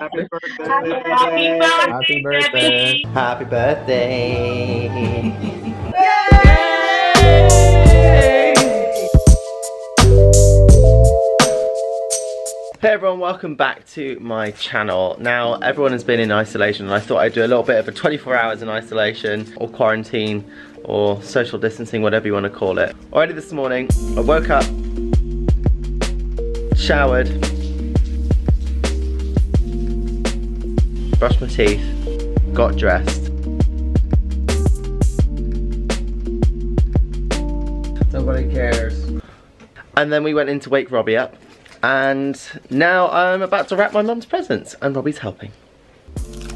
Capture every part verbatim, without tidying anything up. Happy birthday. Happy birthday. Happy birthday. Happy birthday. Yay! Hey everyone, welcome back to my channel. Now, everyone has been in isolation and I thought I'd do a little bit of a twenty-four hours in isolation or quarantine or social distancing, whatever you want to call it. Already this morning, I woke up, showered, brushed my teeth, got dressed. Nobody cares. And then we went in to wake Robbie up. And now I'm about to wrap my mum's presents and Robbie's helping.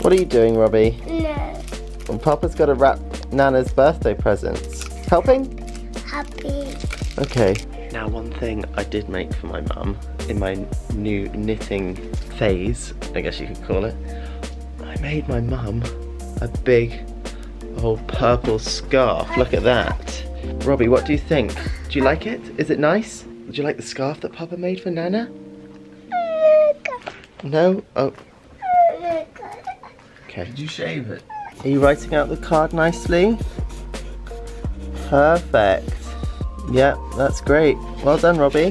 What are you doing, Robbie? No. Well, Papa's got to wrap Nana's birthday presents. Helping? Happy. Okay. Now, one thing I did make for my mum in my new knitting phase, I guess you could call it, I made my mum a big old purple scarf. Look at that. Robbie, what do you think? Do you like it? Is it nice? Would you like the scarf that Papa made for Nana? No? Oh. Okay. Did you shave it? Are you writing out the card nicely? Perfect. Yeah, that's great. Well done, Robbie.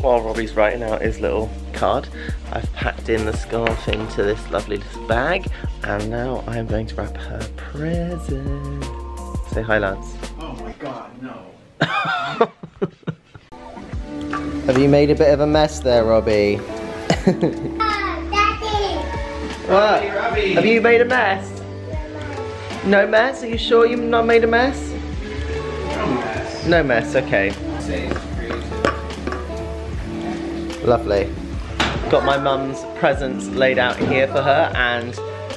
While Robbie's writing out his little card, I've packed in the scarf into this lovely little bag, and now I'm going to wrap her present. Say hi, Lance. Oh my god, no. Have you made a bit of a mess there, Robbie? Oh, Daddy! What? Robbie, Robbie. Have you made a mess? No mess? Are you sure you've not made a mess? No mess, okay. Lovely. Got my mum's presents laid out here for her, and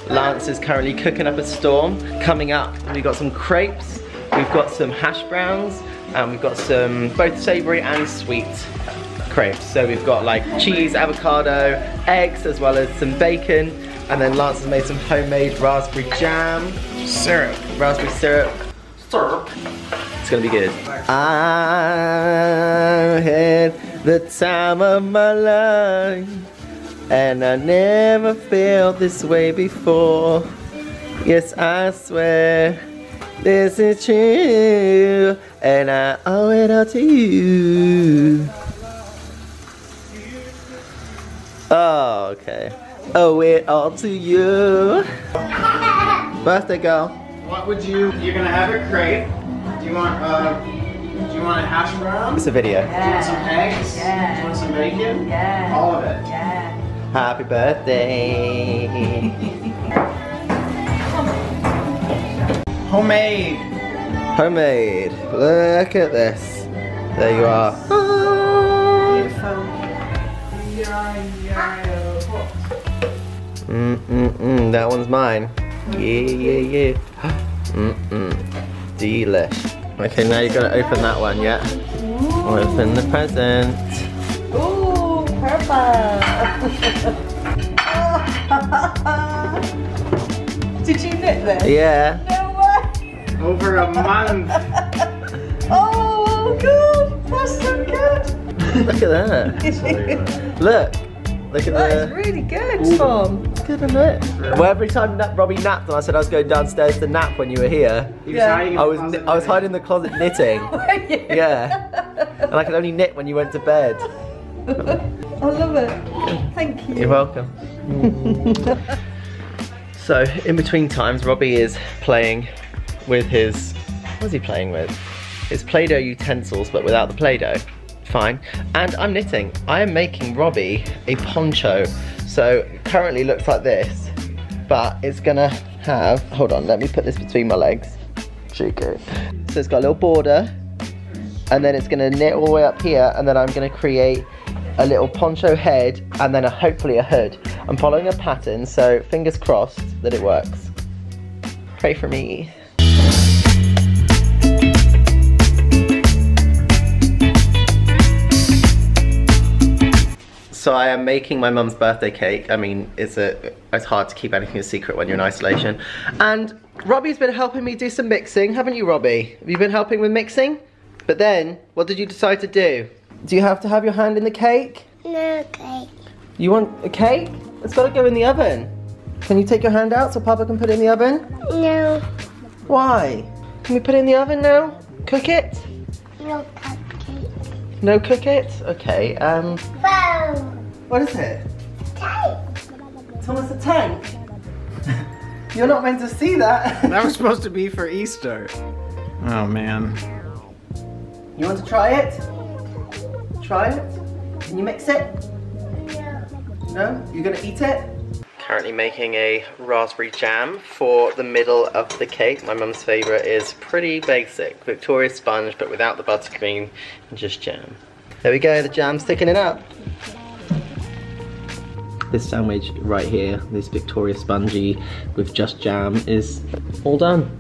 Lance is currently cooking up a storm. Coming up, we've got some crepes, we've got some hash browns, and we've got some both savoury and sweet crepes. So we've got like cheese, avocado, eggs, as well as some bacon, and then Lance has made some homemade raspberry jam. Syrup. Raspberry syrup. Syrup. It's gonna be good. I had the time of my life, and I never felt this way before. Yes, I swear this is true, and I owe it all to you. Oh, okay. Owe it all to you. Birthday girl. What would you? You're gonna have a crepe. Do you want, uh, do you want a hash brown? It's a video. Yeah. Do you want some eggs? Yeah. Do you want some bacon? Yeah. All of it. Yeah. Happy birthday. Homemade. Homemade. Look at this. There you are. Mm mm mm. That one's mine. Yeah yeah yeah. Mm mm. Delish. Okay, now you gotta open that one, yeah? Ooh. Open the present. Ooh, purple. Did you knit this? Yeah. No way. Over a month. Oh, good. That's so good. Look at that. Look. Look at that. That is really good, Tom. Good, isn't it? Well, every time Robbie napped and I said I was going downstairs to nap when you were here, yeah. I was I was hiding in the closet knitting. Were you? Yeah. And I could only knit when you went to bed. I love it. Thank you. You're welcome. So, in between times, Robbie is playing with his... What is he playing with? His Play-Doh utensils, but without the Play-Doh. Fine. And I'm knitting. I am making Robbie a poncho. So it currently looks like this, but it's gonna have, hold on, let me put this between my legs. So it's got a little border, and then it's gonna knit all the way up here, and then I'm gonna create a little poncho head, and then a, hopefully a hood. I'm following a pattern, so fingers crossed that it works. Pray for me. So I am making my mum's birthday cake. I mean, it's a it's hard to keep anything a secret when you're in isolation. And Robbie's been helping me do some mixing, haven't you, Robbie? Have you been helping with mixing? But then, what did you decide to do? Do you have to have your hand in the cake? No cake. You want a cake? It's got to go in the oven. Can you take your hand out so Papa can put it in the oven? No. Why? Can we put it in the oven now? Cook it? No cupcake. No cook it? Okay, um... Whoa. What is it? Tank. Thomas the Tank? You're not meant to see that. That was supposed to be for Easter. Oh, man. You want to try it? Try it? Can you mix it? No. No? You're gonna eat it? Currently making a raspberry jam for the middle of the cake. My mum's favourite is pretty basic. Victoria Sponge, but without the buttercream, and just jam. There we go, the jam's thickening up. This sandwich right here, this Victoria Spongy with just jam, is all done.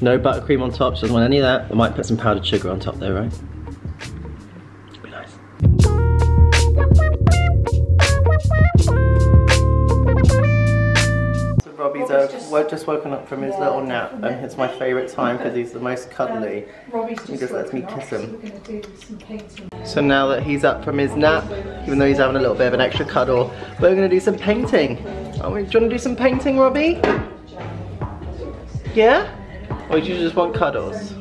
No buttercream on top, she doesn't want any of that. I might put some powdered sugar on top though, right? It'd be nice. So Robbie's uh, just, woke, just woken up from his yeah, little nap, and it's my favourite time because he's the most cuddly. Um, he just lets me kiss him. So, so now that he's up from his nap, even though he's having a little bit of an extra cuddle, we're going to do some painting. Oh, do you want to do some painting, Robbie? Yeah? Or do you just want cuddles?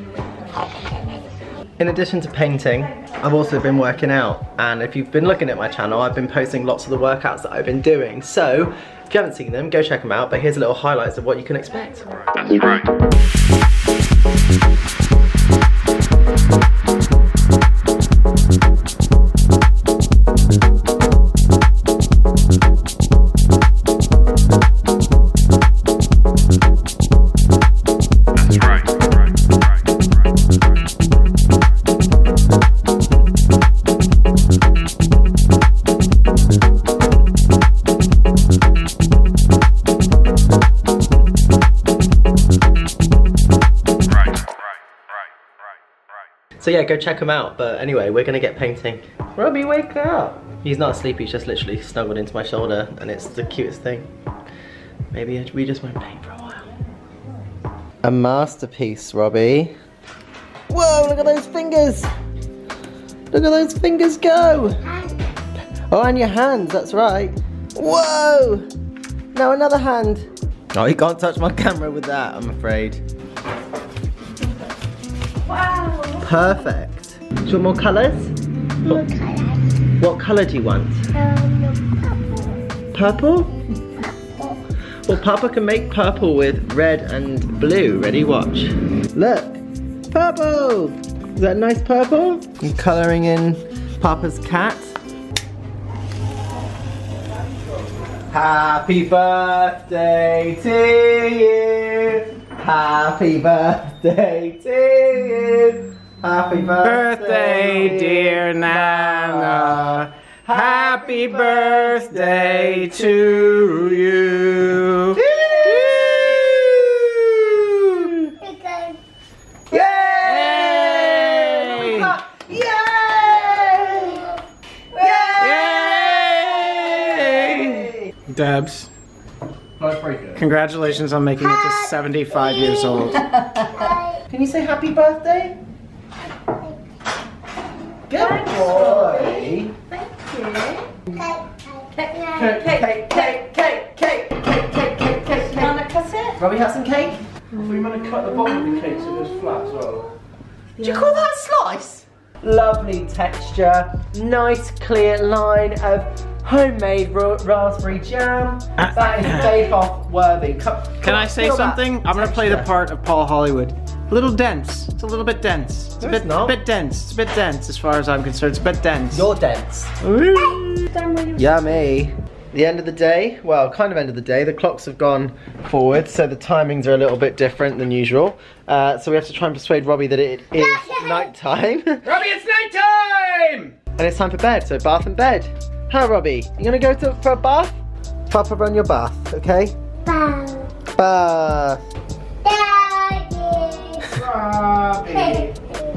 In addition to painting, I've also been working out, and if you've been looking at my channel, I've been posting lots of the workouts that I've been doing, so if you haven't seen them, go check them out, but here's a little highlights of what you can expect. That's right. So yeah, go check them out, but anyway, we're gonna get painting. Robbie, wake up! He's not asleep, he's just literally snuggled into my shoulder, and it's the cutest thing. Maybe we just won't paint for a while. A masterpiece, Robbie. Whoa, look at those fingers! Look at those fingers go! Oh, and your hands, that's right. Whoa! Now another hand. Oh, you can't touch my camera with that, I'm afraid. Wow! Perfect. Do you want more colours? More colours. What colour do you want? Um, purple. Purple? Purple. Well, Papa can make purple with red and blue. Ready? Watch. Look! Purple! Is that nice purple? I'm colouring in Papa's cat. Happy birthday to you! Happy birthday to you! Happy birthday, birthday dear Nana. Happy birthday to you. Okay. Yay! Yay! Yay! Yay! Debs. That's pretty good. Congratulations on making happy. It to seventy-five years old. Can you say happy birthday? Good boy! Thank you. Cake, cake, cake, cake, cake, cake, cake, cake, cake, cake. Do you want to cut it? Robbie, have some cake? We want to cut the bottom of the cake so it's flat as well. Do you call that a slice? Lovely texture, nice clear line of homemade raspberry jam. Uh, that is bake-off worthy. Come, can I say something? I'm going to play the part of Paul Hollywood. A little dense. It's a little bit dense. It's a bit, a bit dense. It's a bit dense as far as I'm concerned. It's a bit dense. You're dense. Yummy. The end of the day, well, kind of end of the day, the clocks have gone forward, so the timings are a little bit different than usual. Uh, so we have to try and persuade Robbie that it is nighttime. Robbie, it's nighttime! And it's time for bed, so bath and bed. Huh, Robbie? You gonna go to, for a bath? Papa, run your bath, okay? Bath. Bath.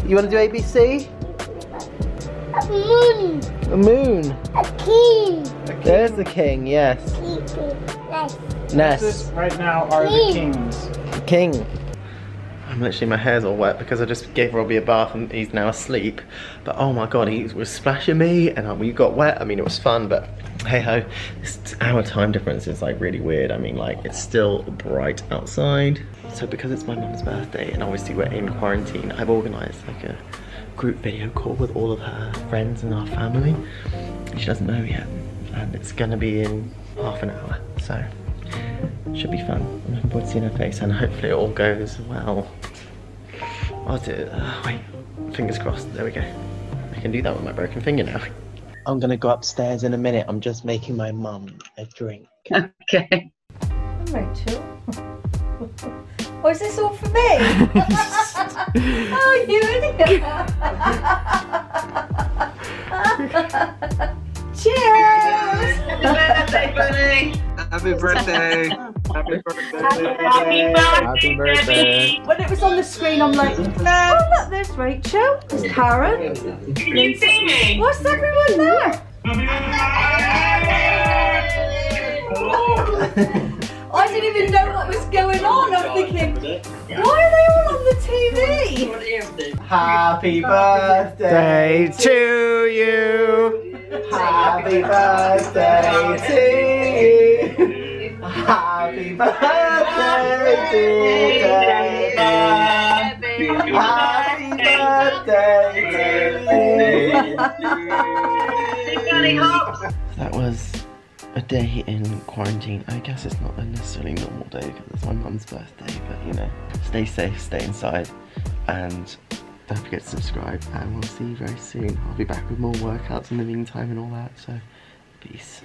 You want to do A B C? A moon. A moon. A king. A king. There's the king, yes. Nest. Nest. Right now are king. The kings. King. I'm literally, my hair's all wet because I just gave Robbie a bath and he's now asleep. But oh my god, he was splashing me and we got wet. I mean, it was fun, but hey ho, our time difference is like really weird. I mean, like, it's still bright outside. So because it's my mum's birthday and obviously we're in quarantine, I've organised like a group video call with all of her friends and our family. She doesn't know yet, and it's gonna be in half an hour, so should be fun. I'm looking forward to seeing her face, and hopefully it all goes well. I'll do it. Uh, wait, fingers crossed. There we go. I can do that with my broken finger now. I'm gonna go upstairs in a minute. I'm just making my mum a drink. Okay. Hi, Rachel. Oh, is this all for me? Oh, you idiot! Cheers! Happy birthday, buddy! Happy birthday! Happy birthday! Happy birthday! Happy birthday! When it was on the screen, I'm like, oh look, there's Rachel, there's Karen. Can you see me? What's everyone there? Oh. I didn't even know what was going on. I'm thinking, why are they all on the T V? Happy birthday to you. Happy birthday to you. Happy birthday, dear Mum. Happy birthday to you. That was a day in quarantine. I guess it's not a necessarily normal day because it's my mum's birthday, but you know, stay safe, stay inside, and don't forget to subscribe, and we'll see you very soon. I'll be back with more workouts in the meantime and all that, so peace.